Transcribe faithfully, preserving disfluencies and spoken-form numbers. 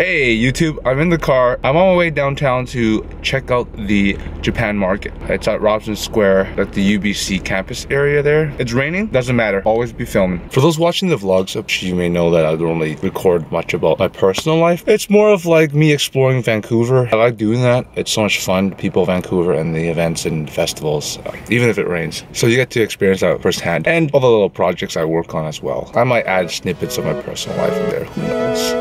Hey YouTube, I'm in the car. I'm on my way downtown to check out the Japan market. It's at Robson Square at the U B C campus area there. It's raining, doesn't matter, always be filming. For those watching the vlogs, you may know that I don't really record much about my personal life. It's more of like me exploring Vancouver. I like doing that. It's so much fun, people Vancouver and the events and festivals, uh, even if it rains. So you get to experience that firsthand and all the little projects I work on as well. I might add snippets of my personal life in there, who knows.